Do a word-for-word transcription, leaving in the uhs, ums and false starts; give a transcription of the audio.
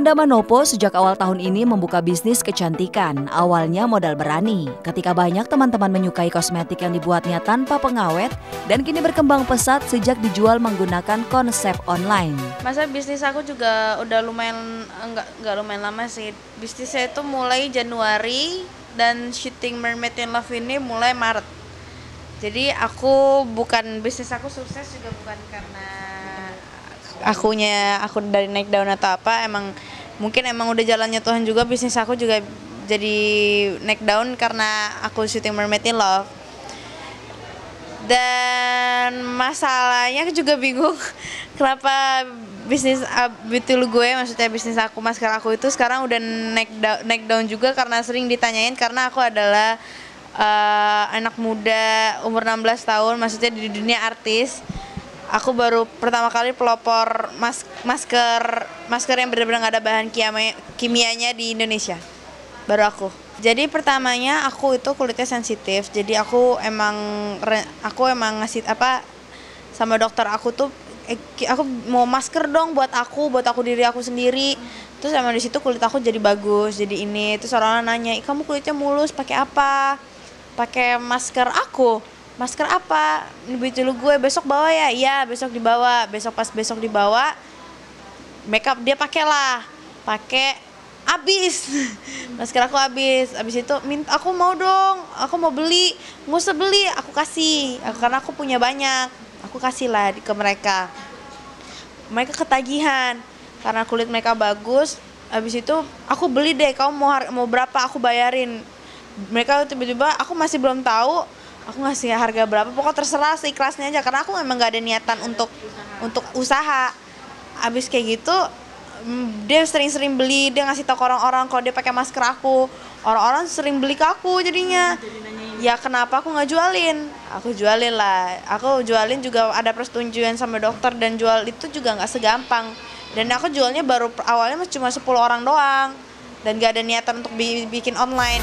Amanda Manopo sejak awal tahun ini membuka bisnis kecantikan, awalnya modal berani. Ketika banyak teman-teman menyukai kosmetik yang dibuatnya tanpa pengawet, dan kini berkembang pesat sejak dijual menggunakan konsep online. Masa bisnis aku juga udah lumayan, enggak, enggak lumayan lama sih. Bisnis saya itu mulai Januari dan syuting Mermaid in Love ini mulai Maret. Jadi aku bukan, bisnis aku sukses juga bukan karena akunya aku dari naik daun atau apa, emang mungkin emang udah jalannya Tuhan juga. Bisnis aku juga jadi naik daun karena aku syuting Mermaid in Love, dan masalahnya aku juga bingung kenapa bisnis beauty lu gue, maksudnya bisnis aku masker aku itu sekarang udah naik daun, naik daun juga karena sering ditanyain, karena aku adalah uh, anak muda umur enam belas tahun, maksudnya di dunia artis. Aku baru pertama kali pelopor mas masker masker yang benar-benar nggak ada bahan kimia kimianya di Indonesia, baru aku. Jadi pertamanya aku itu kulitnya sensitif, jadi aku emang aku emang ngasih apa sama dokter aku tuh, eh, aku mau masker dong buat aku buat aku diri aku sendiri. Terus emang di situ kulit aku jadi bagus, jadi ini. Terus orang-orang nanya, kamu kulitnya mulus pakai apa? Pakai masker aku. Masker apa? Beauty lu gue, besok bawa ya? Iya, besok dibawa. Besok pas besok dibawa, makeup dia pakailah. Pakai habis. Masker aku habis. Habis itu minta, aku mau dong. Aku mau beli. Nggak usah beli, aku kasih. Aku, karena aku punya banyak. Aku kasihlah ke mereka. Mereka ketagihan karena kulit mereka bagus. Habis itu aku beli deh. Kamu mau mau berapa? Aku bayarin. Mereka tiba-tiba, aku masih belum tahu aku ngasih harga berapa, pokoknya terserah seikhlasnya aja, karena aku emang gak ada niatan untuk untuk usaha. Abis kayak gitu, dia sering-sering beli, dia ngasih tau ke orang-orang kalau dia pakai masker aku, orang-orang sering beli ke aku jadinya. Ya kenapa aku gak jualin? Aku jualin lah, aku jualin juga ada persetujuan sama dokter, dan jual itu juga gak segampang. Dan aku jualnya baru awalnya cuma sepuluh orang doang, dan gak ada niatan untuk bikin online.